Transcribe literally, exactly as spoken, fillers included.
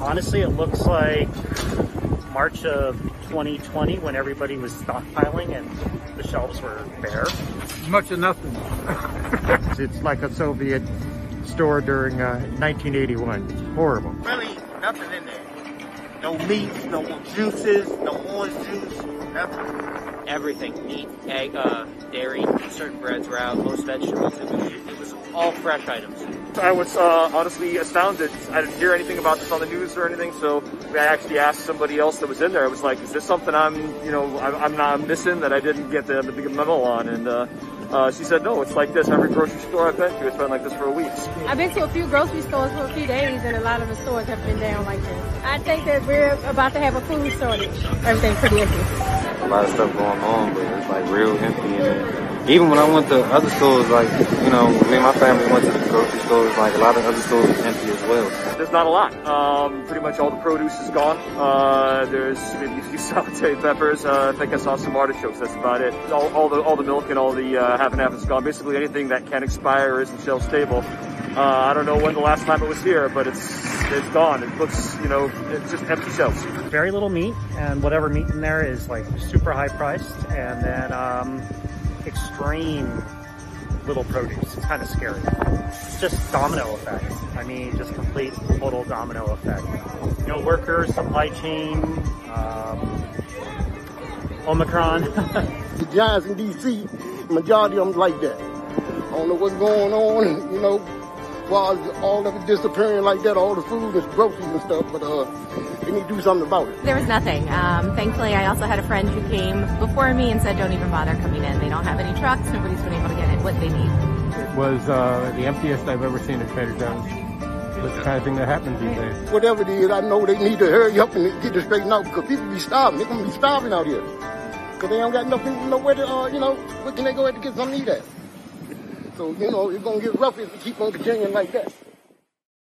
honestly, it looks like March of twenty twenty when everybody was stockpiling and the shelves were bare. Much of nothing. It's like a Soviet store during uh, nineteen eighty-one. Horrible. Really nothing in there. No meats, no juices, no orange juice, nothing. Everything, meat, egg, uh, dairy, certain breads were out, most vegetables. It was, it was all fresh items. I was uh, honestly astounded. I didn't hear anything about this on the news or anything, so I actually asked somebody else that was in there. I was like, is this something I'm, you know, I'm, I'm not missing that I didn't get the, the big memo on? And uh, uh, she said, no, it's like this. Every grocery store I've been to, it's been like this for a week. I've been to a few grocery stores for a few days, and a lot of the stores have been down like this. I think that we're about to have a food shortage. Everything's pretty empty. A lot of stuff going on, but it's like real empty in there. Even when I went to other stores, like, you know, me and my family went to the grocery stores, like, a lot of other stores were empty as well. There's not a lot. Um, pretty much all the produce is gone. Uh, there's a few saute peppers. Uh, I think I saw some artichokes. That's about it. All, all the all the milk and all the uh, half and half is gone. Basically anything that can expire or isn't shelf stable. Uh, I don't know when the last time it was here, but it's it's gone. It looks, you know, it's just empty shelves. Very little meat, and whatever meat in there is, like, super high priced, and then, um... extreme little produce. It's kind of scary. It's just domino effect. I mean, just complete, total domino effect. You know, workers, supply chain, um, Omicron. The guys in D C, majority of them like that. I don't know what's going on, you know, while all of it disappearing like that, all the food and groceries and stuff, but uh, they need to do something about it. There was nothing. Um, thankfully, I also had a friend who came before me and said, don't even bother coming in. They don't have any trucks. Nobody's been able to get in what they need. It was uh, the emptiest I've ever seen at Trader Joe's. That's the kind of thing that happens these days. Whatever it is, I know they need to hurry up and get this straightened out, because people be starving. They're going to be starving out here, because they don't got nothing, nowhere to, uh, you know, where can they go to get something to eat at? So, you know, it's going to get rough if we keep on continuing like that.